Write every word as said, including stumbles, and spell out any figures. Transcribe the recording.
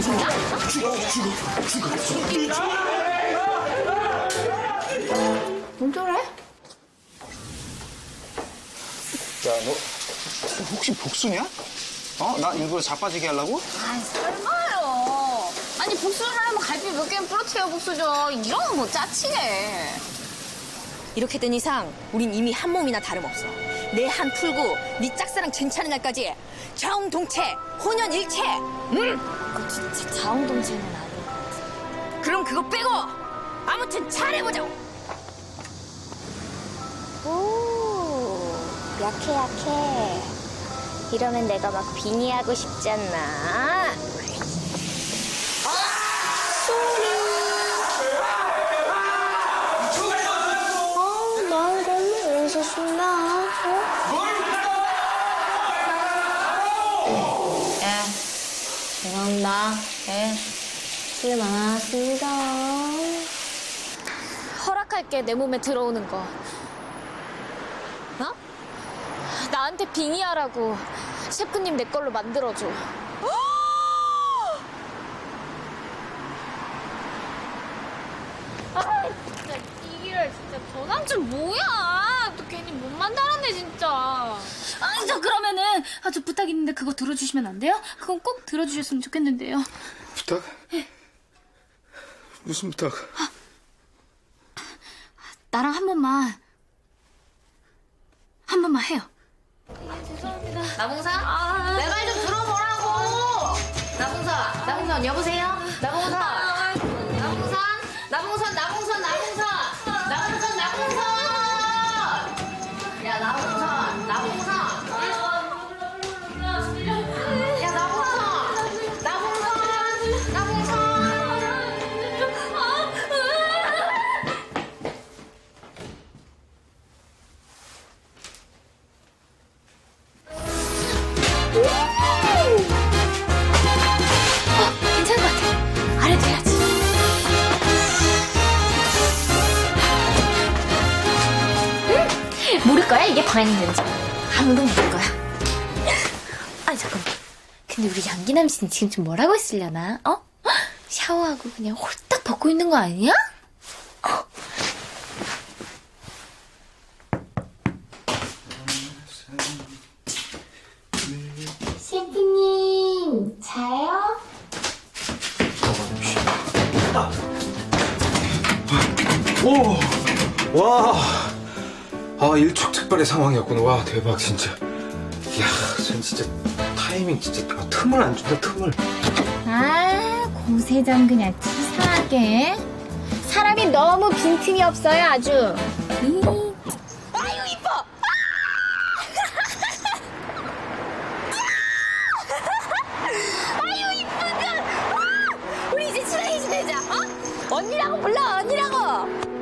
죽어, 죽어, 죽어, 죽어. 뭔 저래? 야, 너 혹시 복수냐? 어? 나 일부러 자빠지게 하려고? 아이, 설마요. 아니, 복수를 하려면 갈비 몇 개는 부러뜨려 복수죠. 이런 건 뭐 짜치네. 이렇게 된 이상 우린 이미 한 몸이나 다름없어. 내 한 풀고 네 짝사랑 괜찮은 날까지 자웅동체, 혼연일체. 응? 그거 진짜 자웅동체는 아닌 것 같아. 그럼 그거 빼고 아무튼 잘해보자고. 오, 약해 약해. 이러면 내가 막 비니하고 싶지 않나? 죄송합니다. 네. 수고 많았습니다. 허락할게, 내 몸에 들어오는 거. 어? 나한테 빙의하라고. 셰프님 내 걸로 만들어줘. 아, 진짜 이기랄 진짜. 저 남친 뭐야? 또 괜히 몸만 달았네 진짜. 아니, 저 그러면은 아, 저 부탁 있는데 그거 들어주시면 안 돼요? 그건 꼭 들어주셨으면 좋겠는데요. 부탁? 예. 무슨 부탁? 아, 나랑 한 번만 한 번만 해요. 예, 죄송합니다. 나봉사? 아, 내 말 좀 들어보라고. 아, 나봉사, 나봉선 여보세요? 나봉사, 아, 나봉선, 나봉선, 나봉선, 나봉선, 아, 나봉선, 나봉선. 야, 나봉선, 나봉선. 모를 거야? 이게 방향인지 아무도 모를 거야. 아니 잠깐만, 근데 우리 양기남 씨는 지금 좀 뭐라고 있으려나? 어? 샤워하고 그냥 홀딱 벗고 있는 거 아니야? 어? 셰프님 자요? 오! 와! 아, 일촉즉발의 상황이었구나. 와, 대박 진짜. 이야, 쟤 진짜 타이밍 진짜. 아, 틈을 안 준다, 틈을. 아, 고세장 그냥 치사하게. 사람이 너무 빈틈이 없어요, 아주. 음. 아유, 이뻐! 아! 아유, 이쁘다! 아! 우리 이제 친하게 지내자, 어? 언니라고 불러, 언니라고!